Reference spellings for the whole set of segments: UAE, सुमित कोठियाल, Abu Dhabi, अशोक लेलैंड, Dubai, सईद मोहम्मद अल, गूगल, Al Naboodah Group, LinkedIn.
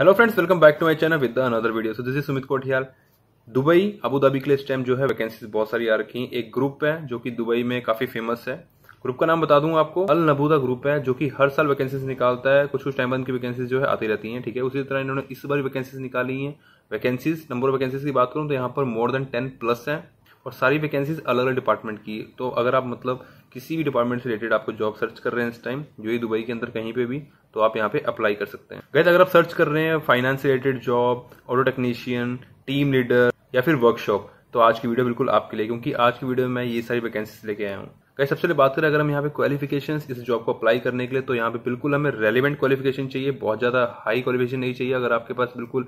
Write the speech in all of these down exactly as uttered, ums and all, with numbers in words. Hello friends, welcome back to my channel with another video. So this is सुमित कोठियाल। Dubai Abu Dhabi के लिए इस time जो है vacancies बहुत सारी आ रखी हैं। एक ग्रुप है जो कि दुबई में काफी फेमस है। ग्रुप का नाम बता दूं आपको, अल नबूदा ग्रुप है, जो कि हर साल वैकेंसीज निकालता है। कुछ कुछ टाइम बाद की वैकेंसीज जो है आती रहती हैं। ठीक है, उसी तरह इन्होंने इस बार वैकेंसीज निकाली है। वैकेंसीज नंबर ऑफ वैकेंसीज की बात करूँ तो यहाँ पर मोर देन टेन प्लस है और सारी वैकेंसीज अलग अलग डिपार्टमेंट की। तो अगर आप मतलब किसी भी डिपार्टमेंट से रिलेटेड आपको जॉब सर्च कर रहे हैं इस टाइम जो ही दुबई के अंदर कहीं पे भी, तो आप यहाँ पे अप्लाई कर सकते हैं। गाइस, अगर आप सर्च कर रहे हैं finance related job, auto technician, team leader या फिर वर्कशॉप, तो आज की वीडियो बिल्कुल आपके लिए, क्योंकि आज की वीडियो में मैं ये सारी वैकेंसीज लेके आया हूँ। गाइस, सबसे पहले बात करें अगर हम यहाँ पे क्वालिफिकेशंस इस जॉब को अप्लाई करने के लिए, तो यहाँ पे बिल्कुल हमें रेलेवेंट क्वालिफिकेशन चाहिए। बहुत ज़्यादा हाई क्वालिफिकेशन नहीं चाहिए। अगर आपके पास बिल्कुल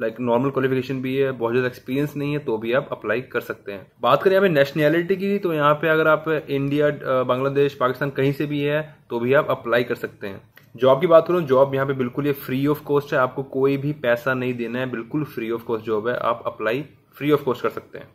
लाइक नॉर्मल क्वालिफिकेशन भी है, बहुत ज़्यादा एक्सपीरियंस नहीं है, तो भी आप अप्लाई कर सकते हैं। बात करें यहाँ पे नेशनैलिटी की, तो यहाँ पे अगर आप इंडिया, बांग्लादेश, पाकिस्तान कहीं से भी है तो भी आप अप्लाई कर सकते हैं। जॉब की बात करूँ, जॉब यहाँ पे बिल्कुल ये फ्री ऑफ कॉस्ट है। आपको कोई भी पैसा नहीं देना है, बिल्कुल फ्री ऑफ कॉस्ट जॉब है। आप अप्लाई फ्री ऑफ कॉस्ट कर सकते हैं।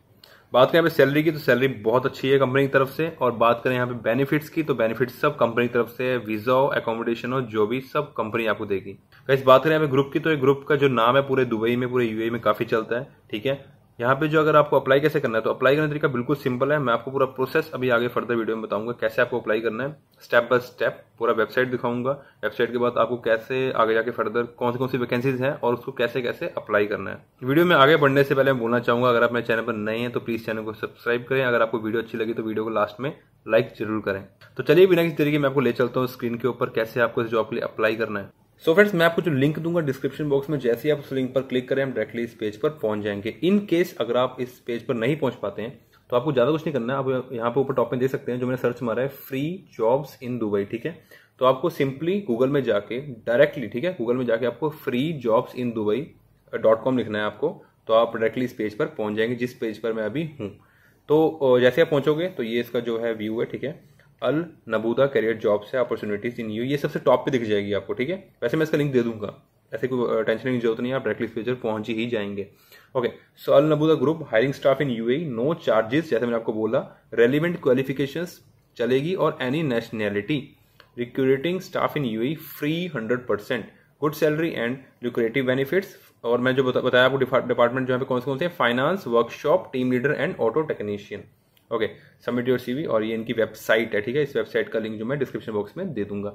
बात करें यहाँ पे सैलरी की, तो सैलरी बहुत अच्छी है कंपनी की तरफ से। और बात करें यहाँ पे बेनिफिट्स की, तो बेनिफिट्स सब कंपनी की तरफ से है। वीजा हो, अकोमोडेशन हो, जो भी सब कंपनी आपको देगी। गाइस, बात करें यहाँ पे ग्रुप की, तो ये ग्रुप का जो नाम है पूरे दुबई में, पूरे यूएई में काफी चलता है। ठीक है, यहाँ पे जो अगर आपको अप्लाई कैसे करना है, तो अप्लाई करने का तरीका बिल्कुल सिंपल है। मैं आपको पूरा प्रोसेस अभी आगे फर्दर वीडियो में बताऊंगा कैसे आपको अप्लाई करना है। स्टेप बाय स्टेप पूरा वेबसाइट दिखाऊंगा। वेबसाइट के बाद आपको कैसे आगे जाके फर्दर कौन सी कौन सी वैकेंसीज हैं और उसको कैसे कैसे अप्लाई करना है। वीडियो में आगे बढ़ने से पहले मैं बोलना चाहूंगा, अगर आप मेरे चैनल पर नए हैं तो प्लीज चैनल को सब्सक्राइब करें। अगर आपको वीडियो अच्छी लगी तो वीडियो को लास्ट में लाइक जरूर करें। तो चलिए बिना किसी तरीके मैं आपको ले चलता हूँ स्क्रीन के ऊपर कैसे आपको इस जॉब के लिए अप्लाई करना है। सो फ्रेंड्स, मैं आपको जो लिंक दूंगा डिस्क्रिप्शन बॉक्स में, जैसे ही आप उस लिंक पर क्लिक करें हम डायरेक्टली इस पेज पर पहुंच जाएंगे। इन केस अगर आप इस पेज पर नहीं पहुंच पाते हैं तो आपको ज्यादा कुछ नहीं करना है। आप यहाँ पे ऊपर टॉप में देख सकते हैं जो मैंने सर्च मारा है, फ्री जॉब्स इन दुबई। ठीक है, तो आपको सिंपली गूगल में जाके डायरेक्टली, ठीक है, गूगल में जाके आपको free jobs in Dubai dot com लिखना है आपको। तो आप डायरेक्टली इस पेज पर पहुंच जाएंगे जिस पेज पर मैं अभी हूँ। तो जैसे आप पहुंचोगे तो ये इसका जो है व्यू है। ठीक है, अल नबूदा करियर जॉब्स है, अपॉर्चुनिटीज इन यू, ये सबसे टॉप पे दिख जाएगी आपको। ठीक है, वैसे मैं इसका लिंक दे दूंगा, ऐसे कोई टेंशन की जरूरत नहीं है, आप डायरेक्टली पेज पर पहुंच ही जाएंगे। Okay, so Al Nabooda group hiring staff in UAE, no charges, जैसे मैंने आपको बोला। रेलिवेंट क्वालिफिकेशंस चलेगी और any nationality. Recruiting staff in UAE free hundred percent, good salary and lucrative benefits. और मैं जो बता, बताया आपको डिपार्टमेंट जो है कौन से कौन से, finance, workshop, team leader and auto technician. Okay, submit your CV, और ये इनकी वेबसाइट है। ठीक है, इस वेबसाइट का लिंक जो मैं डिस्क्रिप्शन बॉक्स में दे दूंगा।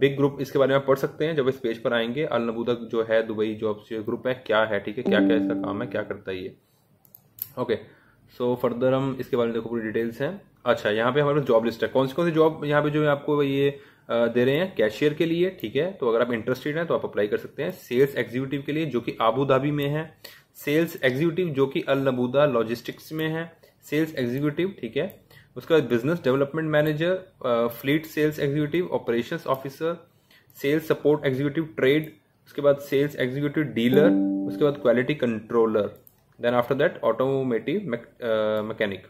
बिग ग्रुप, इसके बारे में पढ़ सकते हैं जब इस पेज पर आएंगे। अल नबूदा जो है दुबई जॉब्स ग्रुप है, क्या है, ठीक है, क्या क्या इसका काम है, क्या करता है ये। ओके, सो फर्दर हम इसके बारे में देखो, पूरी डिटेल्स हैं। अच्छा, यहाँ पे हमारे जॉब लिस्ट है, कौन सी कौन सी जॉब यहाँ पे जो है आपको ये दे रहे हैं। कैशियर के लिए, ठीक है, तो अगर आप इंटरेस्टेड हैं तो आप अप्लाई कर सकते हैं। सेल्स एग्जीक्यूटिव के लिए जो कि अबू धाबी में है, सेल्स एग्जीक्यूटिव जो कि अल नबूदा लॉजिस्टिक्स में है, सेल्स एग्जीक्यूटिव। ठीक है, उसके बाद business development manager, fleet sales executive, operations officer, sales support executive trade, उसके बाद सेल्स एग्जीक्यूटिव डीलर, उसके बाद quality controller, then after that automotive mechanic.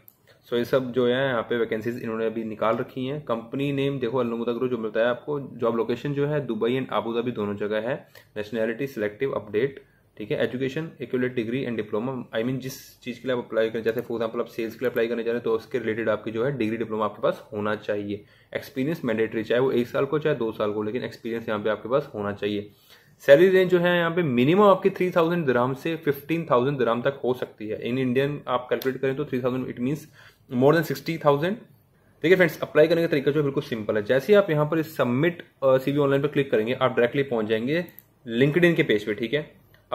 So ये सब जो है यहाँ पे वैकेंसीज इन्होंने अभी निकाल रखी हैं। कंपनी नेम देखो, अल नबूदा ग्रुप, जो मिलता है आपको। जॉब लोकेशन जो है दुबई एंड अबू धाबी दोनों जगह है। नेशनैलिटी सिलेक्टिव अपडेट, ठीक है। Education accurate degree and diploma, I mean जिस चीज़ के लिए आप अप्लाई करें, जैसे फॉर एग्जांपल आप सेल्स के लिए अप्लाई करने जा रहे हैं तो उसके रिलेटेड आपकी जो है डिग्री डिप्लोमा आपके पास होना चाहिए। एक्सपीरियंस मैंडेटरी, चाहे वो एक साल को चाहे दो साल को, लेकिन एक्सपीरियंस यहाँ पे आपके पास होना चाहिए। सैलरी रेंज जो है यहाँ पे मिनिमम आपकी थ्री थाउजेंड दिरहम से फिफ्टीन थाउजेंड दिरहम तक हो सकती है। इन इंडियन आप कैलकुलेट करें तो three thousand it means more than sixty thousand. देखिए फ्रेंड्स, अप्लाई करने का तरीका जो बिल्कुल सिंपल है। जैसे ही आप यहाँ पर सबमिट सीवी ऑनलाइन पर क्लिक करेंगे आप डायरेक्टली पहुंच जाएंगे लिंक्डइन के पेज पे। ठीक है,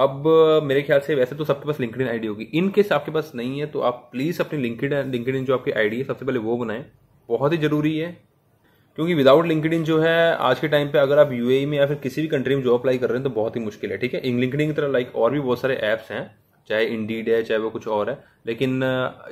अब मेरे ख्याल से वैसे तो सबके पास लिंक्डइन आईडी होगी। इन केस आपके पास नहीं है तो आप प्लीज़ अपनी लिंक्डइन लिंक्डइन जो आपकी आईडी है सबसे पहले वो बनाएं, बहुत ही ज़रूरी है। क्योंकि विदाउट लिंक्डइन जो है आज के टाइम पे अगर आप यूएई में या फिर किसी भी कंट्री में जॉब अप्लाई कर रहे हैं तो बहुत ही मुश्किल है। ठीक है, इन लिंक्डइन की तरह लाइक और भी बहुत सारे ऐप्स हैं, चाहे इंडीड है, चाहे वो कुछ और है, लेकिन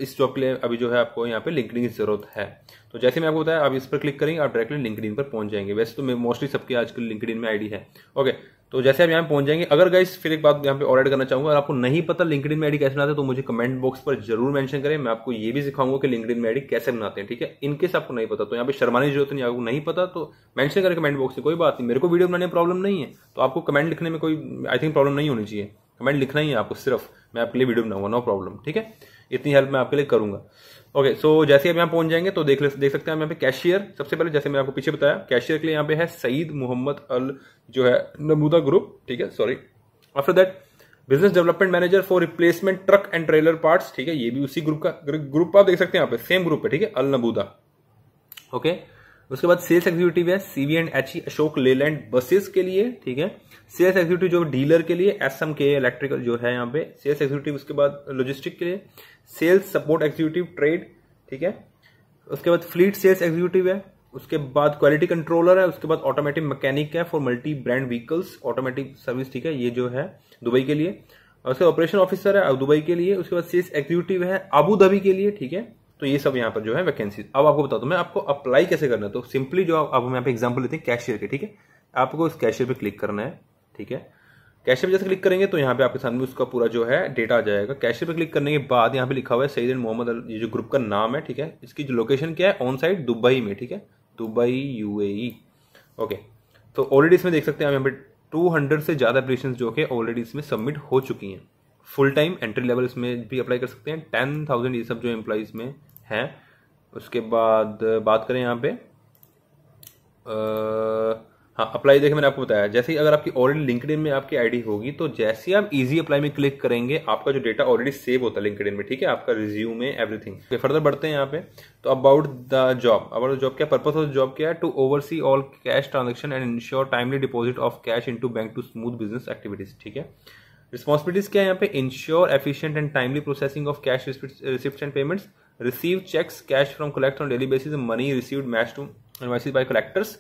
इस जॉब के लिए अभी जो है आपको यहाँ पे लिंक्डइन की जरूरत है। तो जैसे मैं आपको बताया आप इस पर क्लिक करेंगे आप डायरेक्टली लिंक्डइन पर पहुंच जाएंगे। वैसे तो मोस्टली सबके आजकल लिंक्डइन में आईडी है। ओके, तो जैसे आप यहाँ पहुंच जाएंगे, अगर गाइस फिर एक बात यहाँ पे और ऐड करना चाहूंगा, अगर आपको नहीं पता लिंक्डइन में आईडी कैसे बनाते हैं तो मुझे कमेंट बॉक्स पर जरूर मेंशन करें। मैं आपको ये भी सिखाऊंगा कि लिंक्डइन में आईडी कैसे बनाते हैं। ठीक है, इनकेस आपको नहीं पता तो यहाँ पे शर्माने की जरूरत नहीं। आपको नहीं पता तो मेंशन करें कमेंट बॉक्स से, कोई बात नहीं। मेरे को वीडियो बनाने में प्रॉब्लम नहीं है तो आपको कमेंट लिखने में कोई आई थिंक प्रॉब्लम नहीं होनी चाहिए। कमेंट लिखना ही है आपको, सिर्फ मैं आपके लिए वीडियो बनाऊंगा, नो प्रॉब्लम। ठीक है, इतनी हेल्प मैं आपके लिए करूंगा। ओके, सो जैसे अब यहाँ पहुंच जाएंगे तो देख देख सकते हैं यहाँ पे कैशियर। सबसे पहले जैसे मैंने आपको पीछे बताया, कैशियर के लिए यहाँ पे है सईद मोहम्मद अल जो है नबूदा ग्रुप, ठीक है, sorry. After that business development manager for replacement truck and trailer parts, ठीक है, ये भी उसी ग्रुप का ग्रुप आप देख सकते हैं यहाँ पे, सेम ग्रुप है, ठीक है, अल नबूदा। ओके, उसके बाद सेल्स एग्जीक्यूटिव है CV and H E अशोक लेलैंड buses के लिए, ठीक है, सेल्स एग्जीक्यूटिव जो डीलर के लिए एस एम के इलेक्ट्रिकल जो है यहाँ पे सेल्स एग्जीक्यूटिव। उसके बाद लॉजिस्टिक के लिए सेल्स सपोर्ट एग्जीक्यूटिव ट्रेड, ठीक है। उसके बाद फ्लीट सेल्स एग्जीक्यूटिव है, उसके बाद क्वालिटी कंट्रोलर है, उसके बाद ऑटोमेटिक मैकेनिक है for multi brand vehicles automatic service, ठीक है, ये जो है दुबई के लिए। उसके ऑपरेशन ऑफिसर है दुबई के लिए। उसके बाद सेल्स एग्जीक्यूटिव है अबू धाबी के लिए, ठीक है। तो ये सब यहाँ पर जो है वैकेंसी। अब आपको बताता हूँ मैं आपको अप्लाई कैसे करना है। तो सिंपली जो आप हम यहाँ पे एग्जांपल लेते हैं कैशियर के, ठीक है, आपको इस कैशियर पे क्लिक करना है, ठीक है। कैशियर पे जैसे क्लिक करेंगे तो यहाँ पे आपके सामने उसका पूरा जो है डेटा आ जाएगा। कैशियर पे क्लिक करने के बाद यहाँ पे लिखा हुआ है सईद एंड मोहम्मद अल, ये जो ग्रुप का नाम है, ठीक है। इसकी जो लोकेशन क्या है, ऑन साइट दुबई में, ठीक है, दुबई यूएई। ओके, तो ऑलरेडी इसमें देख सकते हैं यहाँ पे टू हंड्रेड से ज्यादा एप्लीकेशन जो है ऑलरेडी इसमें सबमिट हो चुकी हैं। फुल टाइम एंट्री लेवल इसमें भी अप्लाई कर सकते हैं टेन थाउजेंड ये सब जो एम्प्लॉइज में हैं। उसके बाद बात करें यहाँ पे आ, हाँ अप्लाई, देखिए मैंने आपको बताया जैसे ही अगर आपकी ऑलरेडी लिंक्डइन में आपकी आईडी होगी तो जैसे ही आप इजी अप्लाई में क्लिक करेंगे आपका जो डेटा ऑलरेडी सेव होता है लिंक्डइन में, ठीक है, आपका रिज्यूम एवरीथिंग। फर्दर बढ़ते हैं यहाँ पे तो about the job, about the job क्या पर्पस ऑफ जॉब क्या है, to oversee all cash transaction and ensure timely deposit of cash into bank to smooth business activities, ठीक है। रिस्पॉन्सिबिलिटीज क्या है यहाँ पे, ensure efficient and timely processing of cash receipt and payments, receive cheques cash from collect on daily basis, money received match to invoices by collectors,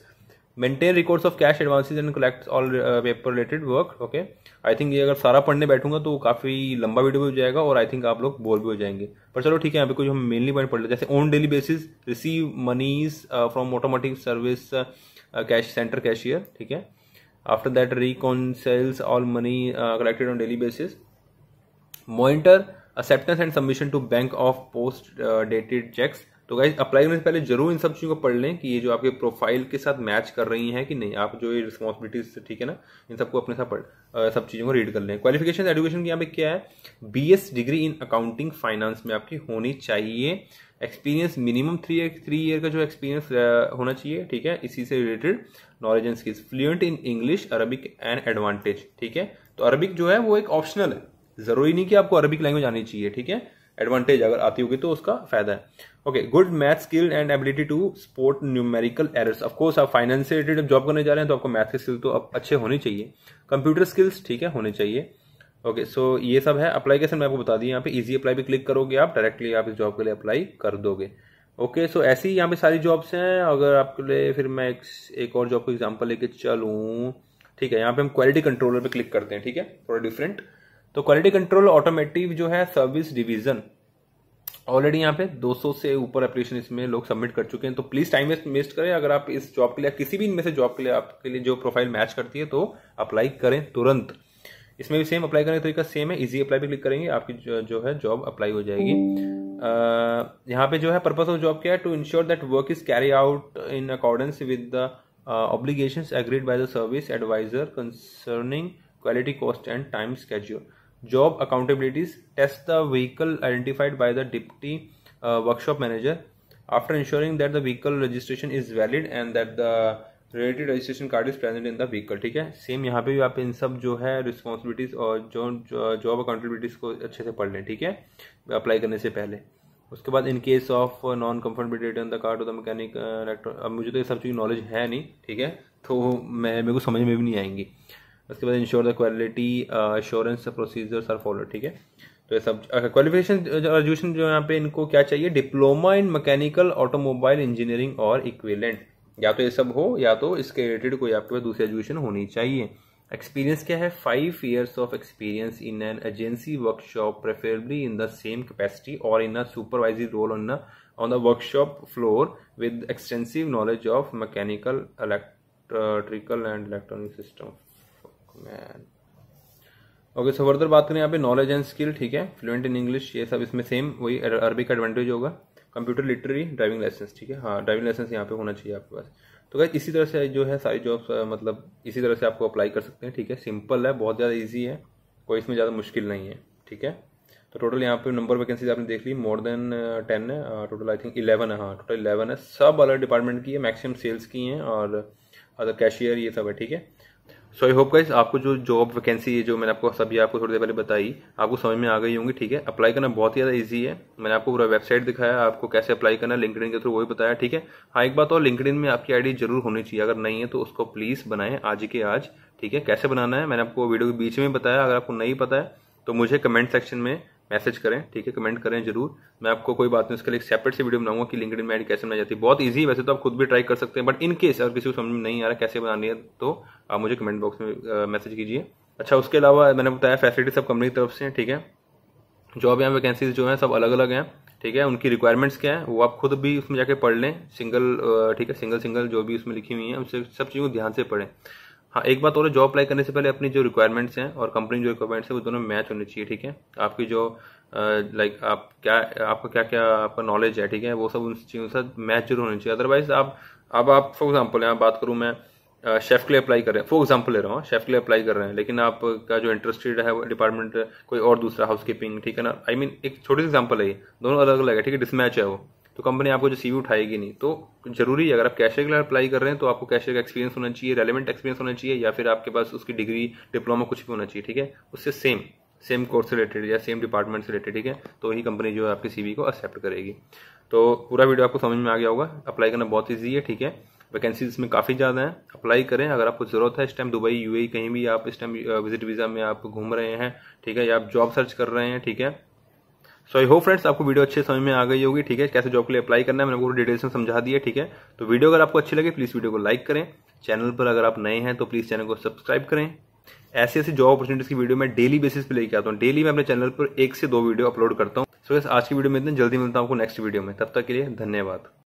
maintain records of cash advances and collect all paper related work. Okay, I think ये अगर सारा पढ़ने बैठूंगा तो काफी लंबा video भी हो जाएगा और आई थिंक आप लोग बोर भी हो जाएंगे, पर चलो ठीक है यहाँ पे कुछ हम मेनली पॉइंट पढ़ लेते हैं। जैसे on daily basis receive मनीज from automatic service cash centre cashier, ठीक है। After that, reconciles all money uh, collected on daily basis. Monitor acceptance and submission to bank of post uh, dated checks. तो guys apply करने से पहले जरूर इन सब चीज़ों को पढ़ लें कि ये जो आपके प्रोफाइल के साथ मैच कर रही हैं कि नहीं, आप जो ये रिस्पॉन्सिबिलिटीज, ठीक है ना, इन सबको अपने साथ पढ़ सब चीज़ों को रीड कर लें। क्वालिफिकेशन एजुकेशन की यहाँ पे क्या है, BS degree in accounting finance में आपकी होनी चाहिए, experience minimum three three year का जो एक्सपीरियंस होना चाहिए, ठीक है, इसी से related knowledge and skills, fluent in English Arabic and advantage, ठीक है। तो अरबिक जो है वो एक ऑप्शनल है, जरूरी नहीं कि आपको अरबिक लैंग्वेज आनी चाहिए, ठीक है, एडवांटेज अगर आती होगी तो उसका फायदा है। Okay, good math skill and ability to sport numerical errors, of course आप फाइनेंस से रिलेटेड जॉब करने जा रहे हैं तो आपको मैथ के स्किल तो आप अच्छे होने चाहिए, कंप्यूटर स्किल्स, ठीक है, होने चाहिए। ओके, सो ये सब है। अप्लाई कैसे मैं आपको बता दी, यहाँ पे इजी अप्लाई पे क्लिक करोगे आप, डायरेक्टली आप इस जॉब के लिए अप्लाई कर दोगे। ओके, सो ऐसी ही यहाँ पे सारी जॉब्स हैं। अगर आपके लिए फिर मैं एक, एक और जॉब को एग्जाम्पल लेके चलूँ, ठीक है, यहाँ पे हम क्वालिटी कंट्रोलर पे क्लिक करते हैं, ठीक है, थोड़ा डिफरेंट। तो क्वालिटी कंट्रोल ऑटोमेटिव जो है सर्विस डिवीजन, ऑलरेडी यहाँ पे दो सौ से ऊपर एप्लीकेशन इसमें लोग सबमिट कर चुके हैं, तो प्लीज टाइम वेस्ट करें अगर आप इस जॉब के लिए, किसी भी इनमें से जॉब के लिए आपके लिए जो प्रोफाइल मैच करती है तो अप्लाई करें तुरंत। इसमें भी सेम अप्लाई करने का तरीका सेम है, इजी अप्लाई पे क्लिक करेंगे आपकी जो, जो है जॉब अप्लाई हो जाएगी। uh, यहाँ पे जो है पर्पस ऑफ जॉब क्या है, to ensure that work is carry out in accordance with the obligations agreed by the service adviser concerning quality cost and time schedule. Job accountabilities, test the vehicle identified by the deputy uh, workshop manager after ensuring that the vehicle registration is valid and that the related registration card is present in the vehicle, ठीक है। Same यहाँ पे भी आप इन सब जो है responsibilities और जो job accountabilities को अच्छे से पढ़ लें, ठीक है, अप्लाई करने से पहले। उसके बाद in case of non comfortability return the card और मैकेनिक इलेक्ट्रॉन, अब मुझे तो ये सब चीज़ नॉलेज है नहीं, ठीक है, तो मैं मेरे को समझ में भी नहीं आएंगी। उसके बाद ensure the quality insurance procedures are follow, ठीक है। तो ये सब क्वालिफिकेशन एजुकेशन जो यहाँ पे इनको क्या चाहिए, diploma in mechanical automobile engineering और इक्विवेलेंट, या तो ये सब हो या तो इसके रिलेटेड कोई आपके पास दूसरी एजुकेशन होनी चाहिए। एक्सपीरियंस क्या है, five years of experience in an agency workshop preferably in the same capacity और in a supervisory role on on the workshop floor with extensive knowledge of mechanical electrical and electronic system. Okay, so further बात करें यहाँ पे knowledge and skill, ठीक है, fluent in English, ये सब इसमें सेम वही अरबिक एडवांटेज होगा, कंप्यूटर लिटरेरी, ड्राइविंग लाइसेंस, ठीक है, हाँ ड्राइविंग लाइसेंस यहाँ पे होना चाहिए आपके पास। तो गाइस इसी तरह से जो है सारी जॉब्स मतलब इसी तरह से आपको अप्लाई कर सकते हैं, ठीक है, सिंपल है, बहुत ज़्यादा ईजी है, कोई इसमें ज़्यादा मुश्किल नहीं है, ठीक है। तो टोटल यहाँ पे नंबर वैकेंसीज आपने देख ली मोर देन टेन है, टोटल आई थिंक इलेवन है, हाँ टोटल इलेवन है, सब अलग डिपार्टमेंट की है, मैक्सिमम सेल्स की हैं और अदर कैशियर ये सब है, ठीक है। सो आई होप गाइस आपको जो जॉब वैकेंसी है जो मैंने आपको सभी आपको थोड़ी देर पहले बताई आपको समझ में आ गई होंगी, ठीक है। अप्लाई करना बहुत ही ज़्यादा ईजी है, मैंने आपको पूरा वेबसाइट दिखाया आपको कैसे अप्लाई करना है, लिंक्डइन के थ्रू वही बताया, ठीक है। हाँ एक बात और, लिंक्डइन में आपकी आईडी जरूर होनी चाहिए, अगर नहीं है तो उसको प्लीज़ बनाएं आज के आज, ठीक है। कैसे बनाना है मैंने आपको वीडियो के बीच में बताया, अगर आपको नहीं पता है तो मुझे कमेंट सेक्शन में मैसेज करें, ठीक है, कमेंट करें जरूर, मैं आपको कोई बात नहीं उसके लिए एक सेपरेट से वीडियो बनाऊंगा कि लिंक्डइन में आईडी कैसे बनाई जाती है, बहुत इजी है, वैसे तो आप खुद भी ट्राई कर सकते हैं, बट इन केस अगर किसी को समझ में नहीं आ रहा कैसे बनानी है तो आप मुझे कमेंट बॉक्स में मैसेज कीजिए। अच्छा उसके अलावा मैंने बताया फैसिलिटी सब कंपनी की तरफ से, ठीक है, जॉब यहाँ वैकेंसीज जो है सब अलग अलग हैं, ठीक है, उनकी रिक्वायरमेंट्स क्या है वो आप खुद भी उसमें जाके पढ़ लें सिंगल, ठीक है, सिंगल सिंगल जो भी उसमें लिखी हुई है उनसे सब चीज़ों को ध्यान से पढ़ें। हाँ एक बात और, जॉब अप्लाई करने से पहले अपनी जो रिक्वायरमेंट्स हैं और कंपनी जो रिक्वायरमेंट्स हैं वो दोनों मैच होने चाहिए, ठीक है। आपकी जो लाइक आप क्या आपका क्या क्या आपका नॉलेज है, ठीक है, वो सब उन चीज़ों के साथ मैच जरूर होनी चाहिए। अदरवाइज आप अब आप फॉर एग्जांपल यहाँ बात करूँ मैं शेफ़ के लिए अप्लाई कर रहे हैं, फॉर एग्जाम्पल ले रहा हूँ, शेफ़ के लिए अप्लाई कर रहे हैं, लेकिन आपका जो इंटरेस्टेड है वो डिपार्टमेंट कोई और दूसरा हाउसकीपिंग, ठीक है ना, आई मीन एक छोटी सी एग्जाम्पल है, ये दोनों अलग अलग है, ठीक है, डिसमैच है वो, तो कंपनी आपको जो सीवी उठाएगी नहीं। तो जरूरी है अगर आप कैशियर के लिए अप्लाई कर रहे हैं तो आपको कैशियर का एक्सपीरियंस होना चाहिए, रेलेवेंट एक्सपीरियंस होना चाहिए, या फिर आपके पास उसकी डिग्री डिप्लोमा कुछ भी होना चाहिए, ठीक है, उससे सेम सेम कोर्स से रिलेटेड या सेम डिपार्टमेंट से रिलेटेड, ठीक है, तो वही कंपनी जो है आपकी सीवी को एक्सेप्ट करेगी। तो पूरा वीडियो आपको समझ में आ गया होगा, अप्लाई करना बहुत ईजी है, ठीक है, वैकेंसीज इसमें काफ़ी ज़्यादा हैं, अप्लाई करें अगर आपको ज़रूरत है। इस टाइम दुबई यूएई कहीं भी आप इस टाइम विजिट वीज़ा में आप घूम रहे हैं, ठीक है, या आप जॉब सर्च कर रहे हैं, ठीक है। सो आई होप फ्रेंड्स आपको वीडियो अच्छे समझ में आ गई होगी, ठीक है, कैसे जॉब के लिए अप्लाई करना है मैंने पूरी डिटेल्स में समझा दिया, ठीक है। तो वीडियो अगर आपको अच्छी लगे प्लीज़ वीडियो को लाइक करें, चैनल पर अगर आप नए हैं तो प्लीज़ चैनल को सब्सक्राइब करें, ऐसे ऐसे जॉब अपॉर्चुनिटीज़ की वीडियो मैं डेली बेसिस पे लेके आता हूँ, डेली मैं अपने चैनल पर एक से दो वीडियो अपलोड करता हूँ। सो so, yes, आज की वीडियो में इतने, जल्दी मिलता हूँ आपको नेक्स्ट वीडियो में, तब तक के लिए धन्यवाद।